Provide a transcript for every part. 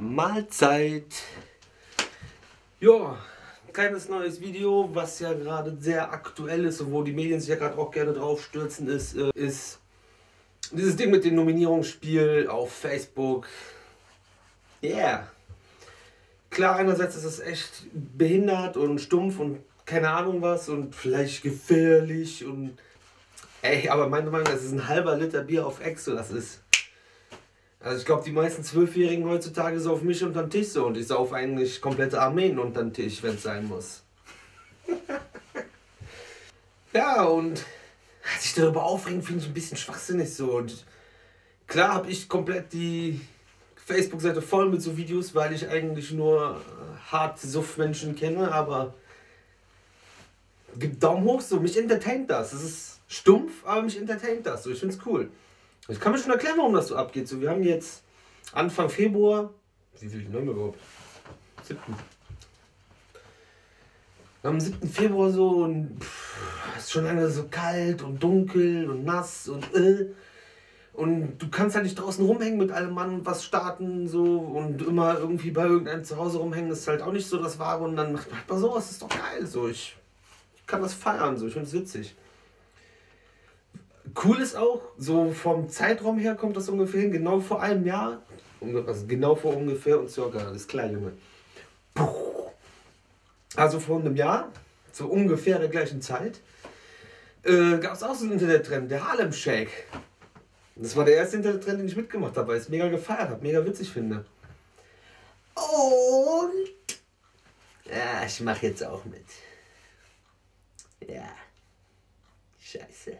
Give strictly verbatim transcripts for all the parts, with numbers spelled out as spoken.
Mahlzeit. Ja, kleines neues Video, was ja gerade sehr aktuell ist und wo die Medien sich ja gerade auch gerne drauf stürzen, ist, äh, ist dieses Ding mit dem Nominierungsspiel auf Facebook. Yeah. Klar, einerseits ist es echt behindert und stumpf und keine Ahnung was und vielleicht gefährlich und ey, aber meine Meinung, das ist ein halber Liter Bier auf Exo, das ist... Also ich glaube, die meisten Zwölfjährigen heutzutage saufen mich unter den Tisch so und ich sauf eigentlich komplette Armeen unter den Tisch, wenn es sein muss. Ja, und sich darüber aufregen, finde ich ein bisschen schwachsinnig so. Und klar habe ich komplett die Facebook-Seite voll mit so Videos, weil ich eigentlich nur hart Suff-Menschen kenne, aber gib Daumen hoch so, mich entertaint das. Es ist stumpf, aber mich entertaint das so, ich finde es cool. Ich kann mir schon erklären, warum das so abgeht. So, wir haben jetzt Anfang Februar. Wie viel haben wir überhaupt? siebten Am siebten Februar so und pff, ist schon lange so kalt und dunkel und nass und äh. Und du kannst halt nicht draußen rumhängen mit allem Mann und was starten so und immer irgendwie bei irgendeinem zu Hause rumhängen, das ist halt auch nicht so das Wahre und dann macht man halt mal sowas, das ist doch geil. So, ich, ich kann das feiern, so, ich finde es witzig. Cool ist auch, so vom Zeitraum her kommt das ungefähr hin, genau vor einem Jahr, also genau vor ungefähr und circa, alles klar, Junge. Also vor einem Jahr, so ungefähr der gleichen Zeit, äh, gab es auch so einen Internettrend, der Harlem Shake. Das war der erste Internettrend, den ich mitgemacht habe, weil ich es mega gefeiert habe, mega witzig finde. Und... ja, ich mache jetzt auch mit. Ja. Scheiße.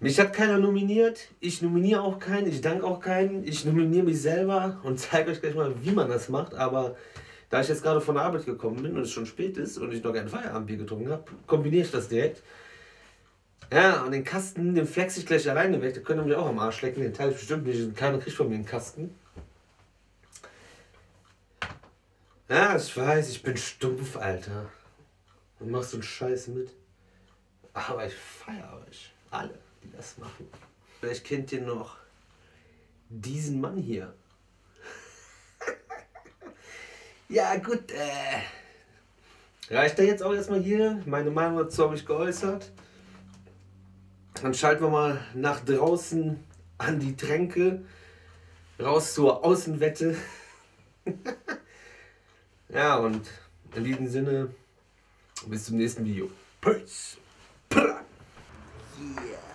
Mich hat keiner nominiert, ich nominiere auch keinen, ich danke auch keinen, ich nominiere mich selber und zeige euch gleich mal, wie man das macht, aber da ich jetzt gerade von der Arbeit gekommen bin und es schon spät ist und ich noch kein Feierabendbier getrunken habe, kombiniere ich das direkt. Ja, und den Kasten, den flex ich gleich alleine weg, der könnte mich auch am Arsch lecken, den teile ich bestimmt nicht und keiner kriegt von mir den Kasten. Ja, ich weiß, ich bin stumpf, Alter. Und mach so einen Scheiß mit. Aber ich feiere euch, alle. Das machen. Vielleicht kennt ihr noch diesen Mann hier. Ja gut, äh, reicht da jetzt auch erstmal hier. Meine Meinung dazu habe ich geäußert. Dann schalten wir mal nach draußen an die Tränke. Raus zur Außenwette. Ja, und in diesem Sinne, bis zum nächsten Video. Peace. Yeah.